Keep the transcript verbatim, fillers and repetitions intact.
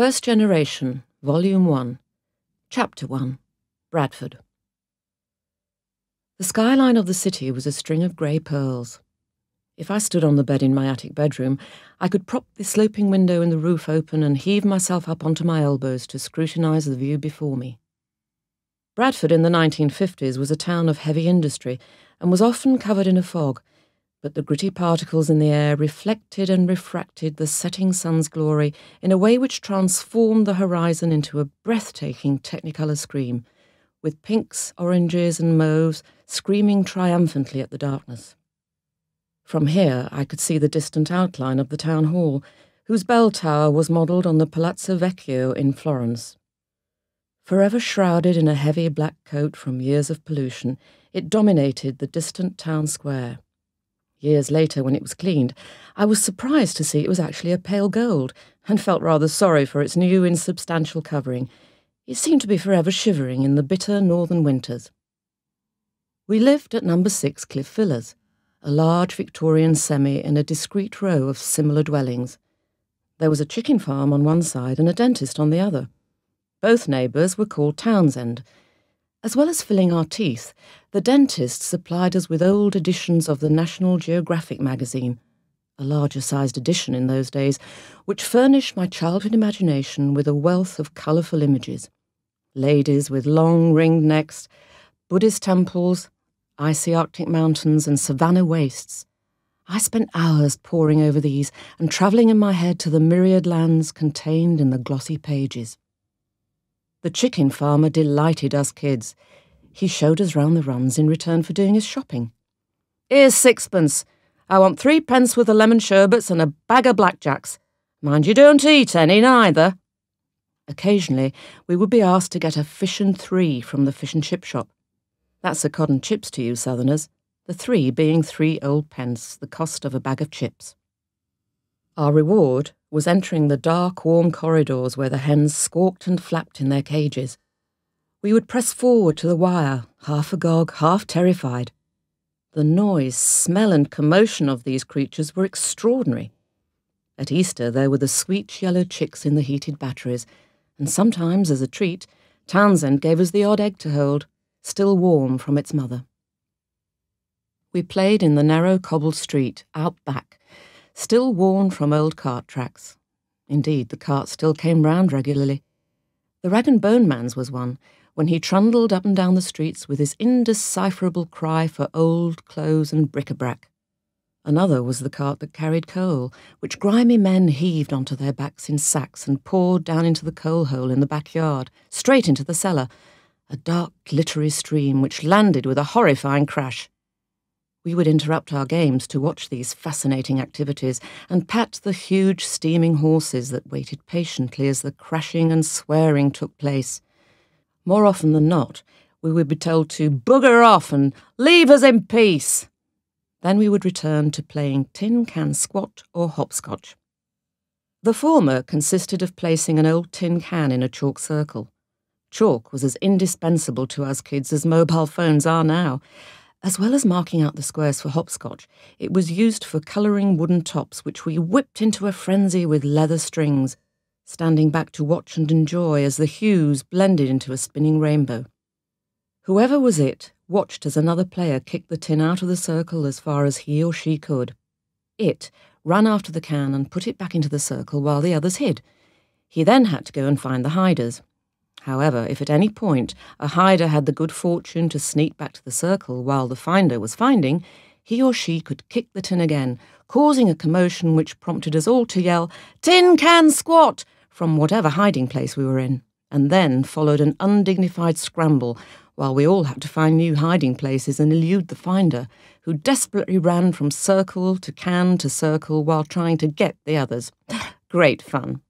First Generation, Volume one, Chapter one, Bradford. The skyline of the city was a string of grey pearls. If I stood on the bed in my attic bedroom, I could prop the sloping window in the roof open and heave myself up onto my elbows to scrutinise the view before me. Bradford in the nineteen fifties was a town of heavy industry and was often covered in a fog, but the gritty particles in the air reflected and refracted the setting sun's glory in a way which transformed the horizon into a breathtaking technicolour scream, with pinks, oranges and mauves screaming triumphantly at the darkness. From here I could see the distant outline of the town hall, whose bell tower was modelled on the Palazzo Vecchio in Florence. Forever shrouded in a heavy black coat from years of pollution, it dominated the distant town square. Years later, when it was cleaned, I was surprised to see it was actually a pale gold, and felt rather sorry for its new insubstantial covering. It seemed to be forever shivering in the bitter northern winters. We lived at number six Cliff Villas, a large Victorian semi in a discreet row of similar dwellings. There was a chicken farm on one side and a dentist on the other. Both neighbours were called Townsend. As well as filling our teeth, the dentist supplied us with old editions of the National Geographic magazine, a larger-sized edition in those days, which furnished my childhood imagination with a wealth of colourful images. Ladies with long ringed necks, Buddhist temples, icy Arctic mountains and savannah wastes. I spent hours poring over these and travelling in my head to the myriad lands contained in the glossy pages. The chicken farmer delighted us kids. He showed us round the runs in return for doing his shopping. "Here's sixpence. I want three pence worth of lemon sherbets and a bag of blackjacks. Mind you don't eat any, neither." Occasionally, we would be asked to get a fish and three from the fish and chip shop. That's a cod and chips to you southerners, the three being three old pence, the cost of a bag of chips. Our reward was entering the dark, warm corridors where the hens squawked and flapped in their cages. We would press forward to the wire, half agog, half terrified. The noise, smell and commotion of these creatures were extraordinary. At Easter there were the sweet yellow chicks in the heated batteries, and sometimes, as a treat, Townsend gave us the odd egg to hold, still warm from its mother. We played in the narrow cobbled street, out back, still worn from old cart tracks. Indeed, the carts still came round regularly. The Rag and Bone Man's was one, when he trundled up and down the streets with his indecipherable cry for old clothes and bric-a-brac. Another was the cart that carried coal, which grimy men heaved onto their backs in sacks and poured down into the coal-hole in the backyard, straight into the cellar, a dark, glittery stream which landed with a horrifying crash. We would interrupt our games to watch these fascinating activities and pat the huge steaming horses that waited patiently as the crashing and swearing took place. More often than not, we would be told to bugger off and leave us in peace. Then we would return to playing tin can squat or hopscotch. The former consisted of placing an old tin can in a chalk circle. Chalk was as indispensable to us kids as mobile phones are now. As well as marking out the squares for hopscotch, it was used for colouring wooden tops which we whipped into a frenzy with leather strings, standing back to watch and enjoy as the hues blended into a spinning rainbow. Whoever was it watched as another player kicked the tin out of the circle as far as he or she could. It ran after the can and put it back into the circle while the others hid. He then had to go and find the hiders. However, if at any point a hider had the good fortune to sneak back to the circle while the finder was finding, he or she could kick the tin again, causing a commotion which prompted us all to yell, "Tin can squat!" from whatever hiding place we were in, and then followed an undignified scramble while we all had to find new hiding places and elude the finder, who desperately ran from circle to can to circle while trying to get the others. Great fun.